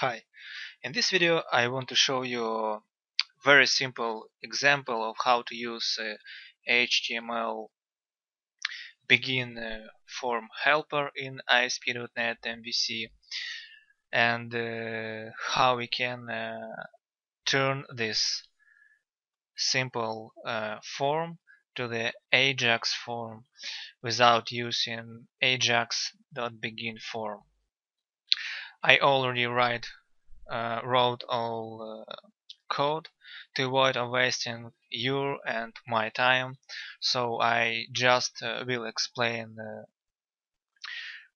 Hi, in this video I want to show you a very simple example of how to use HTML begin form helper in ASP.NET MVC and how we can turn this simple form to the Ajax form without using Ajax.BeginForm. I already wrote all code to avoid wasting your and my time, so I just will explain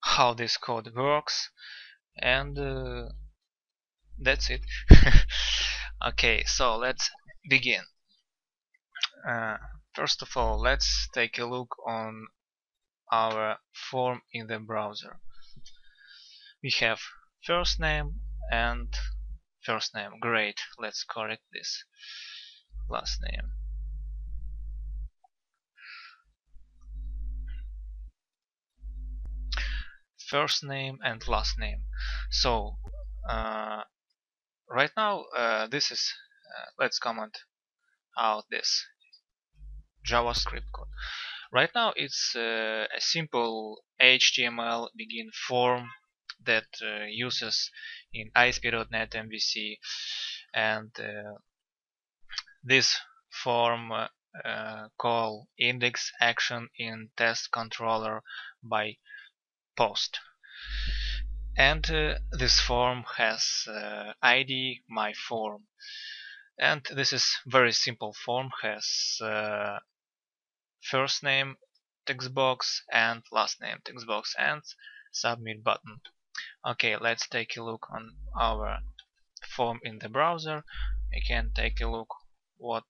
how this code works, and that's it. Okay, so let's begin. First of all, let's take a look on our form in the browser. We have first name and first name. Great, let's correct this. Last name. First name and last name. So right now this is let's comment out this JavaScript code. Right now it's a simple HTML begin form that uses in ASP.NET MVC, and this form call index action in test controller by post, and this form has ID my form, and this is very simple form, has first name text box and last name text box and submit button. Okay, let's take a look on our form in the browser. We can take a look what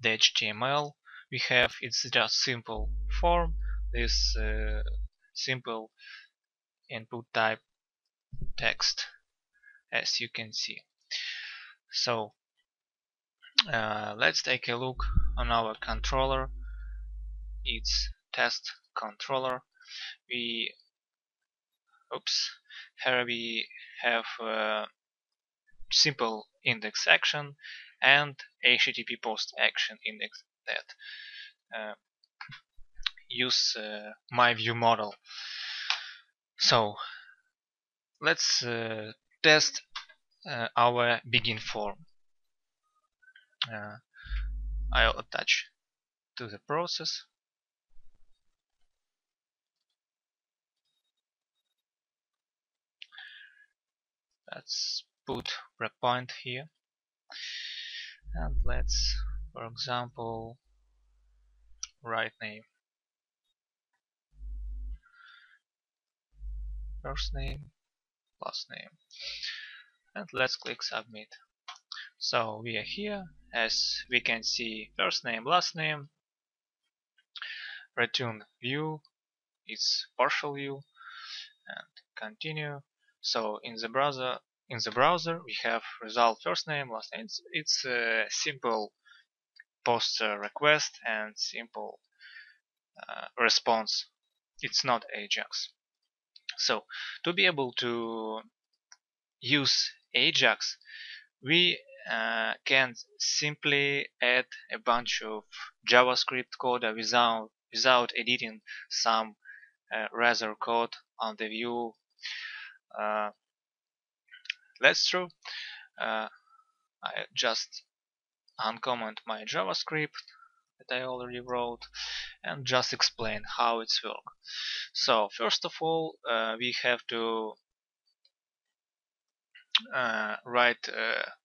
the HTML we have. It's just simple form, this simple input type text, as you can see. So let's take a look on our controller. It's test controller. Here we have simple index action and HTTP post action index that use my view model. So let's test our begin form. I'll attach to the process. Let's put breakpoint here, and let's, for example, write name, first name, last name, and let's click submit. So we are here, as we can see, first name, last name, return view, it's partial view, and continue. So in the browser we have result first name, last name. It's a simple post request and simple response. It's not Ajax. So to be able to use Ajax, we can simply add a bunch of JavaScript code without editing some Razor code on the view. That's true. I just uncomment my JavaScript that I already wrote and just explain how it's work. So first of all, we have to write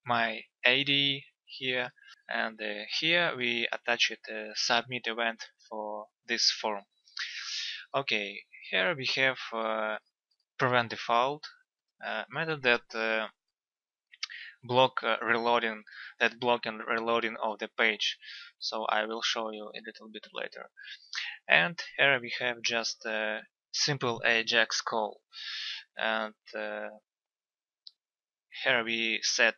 my ID here, and here we attach it submit event for this form. Okay, here we have prevent default method that block and reloading of the page. So I will show you a little bit later. And here we have just a simple Ajax call, and here we set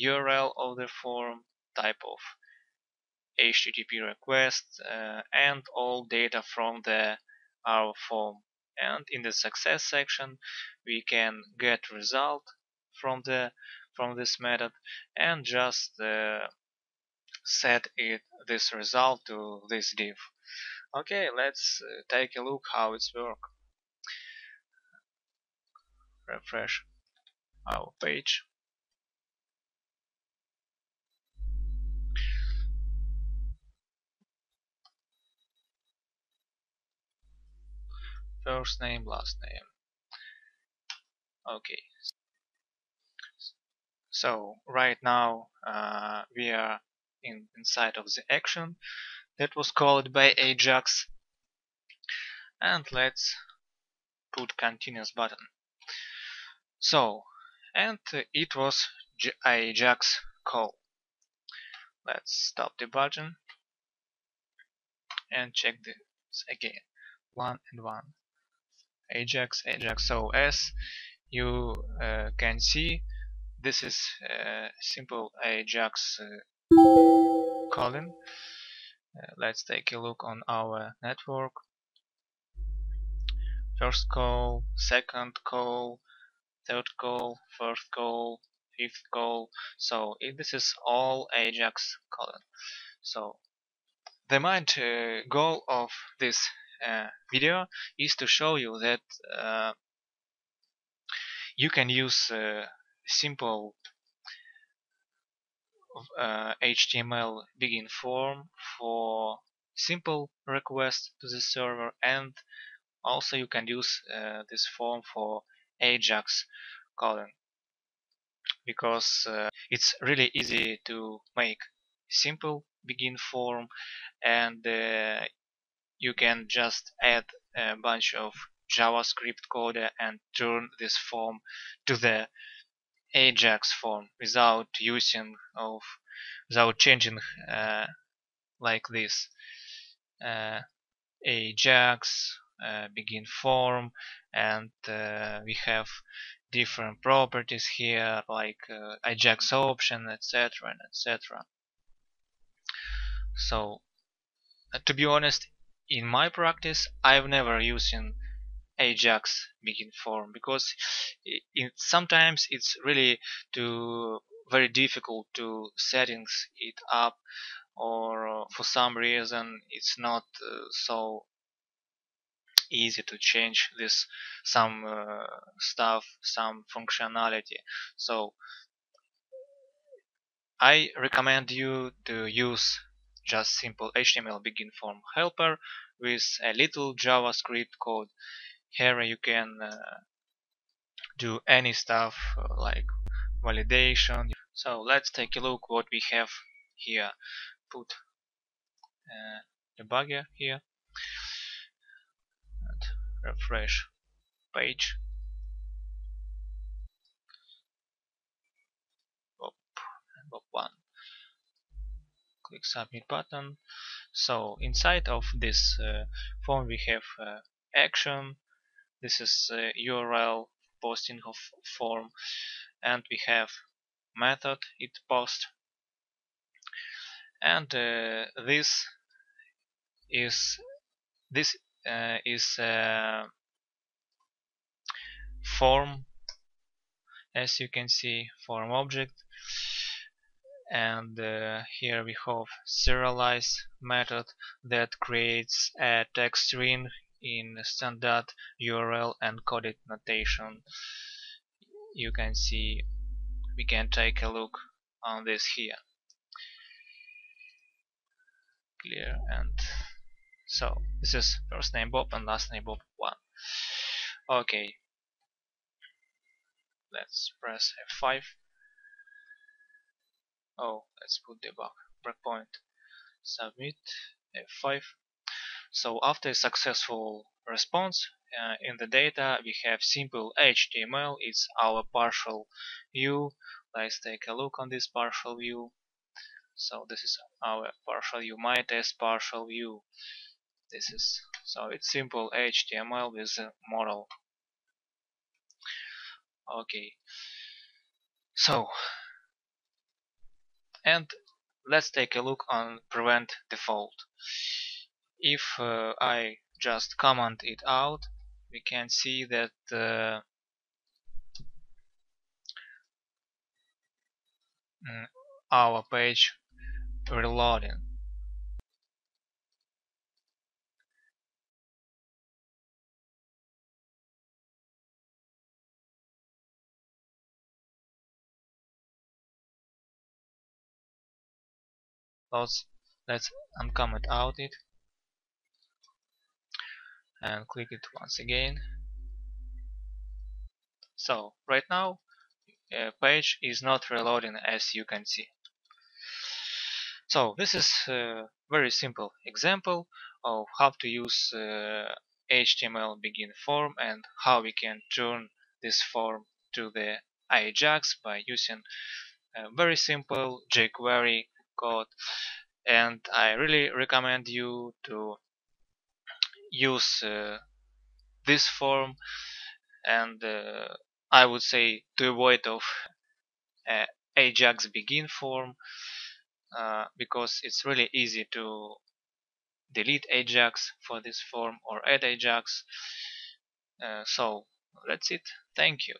URL of the form, type of HTTP request, and all data from our form and in the success section we can get result from the this method and just set it this result to this div. Okay, let's take a look how it's work. Refresh our page. First name, last name. Okay. So right now we are inside of the action that was called by Ajax, and let's put continuous button. So and it was Ajax call. Let's stop the button and check this again. One and one. Ajax, Ajax. So as you can see, this is simple Ajax calling. Let's take a look on our network. First call, second call, third call, fourth call, fifth call. So this is all Ajax calling. So the main goal of this video is to show you that you can use simple HTML begin form for simple request to the server, and also you can use this form for Ajax calling, because it's really easy to make simple begin form, and you can just add a bunch of JavaScript code and turn this form to the Ajax form without using of changing like this Ajax begin form, and we have different properties here like Ajax option, etc, etc. So to be honest, in my practice, I've never used Ajax begin form, because sometimes it's really very difficult to settings it up, or for some reason it's not so easy to change this some functionality. So I recommend you to use just simple HTML begin form helper with a little JavaScript code. Here you can do any stuff like validation. So let's take a look what we have here. Put debugger here and refresh page. One. Click submit button. So inside of this form we have action. This is URL posting of form, and we have method it post, and this is form, as you can see, form object, and here we have serialize method that creates a text string in standard URL and coded notation. You can see, we can take a look on this here. Clear. And so this is first name Bob and last name Bob 1. Okay, let's press F5. Oh, let's put debug breakpoint, submit, F5. So after a successful response in the data we have simple HTML. It's our partial view. Let's take a look on this partial view. So this is our partial view, my test partial view. This is, so it's simple HTML with a model. Okay, so and let's take a look on prevent default. If I just comment it out, we can see that our page reloading. Let's uncomment out it and click it once again. So right now page is not reloading, as you can see. So this is a very simple example of how to use HTML begin form and how we can turn this form to the Ajax by using a very simple jQuery code. And I really recommend you to use this form, and I would say to avoid of Ajax begin form, because it's really easy to delete Ajax for this form or add Ajax. So that's it. Thank you.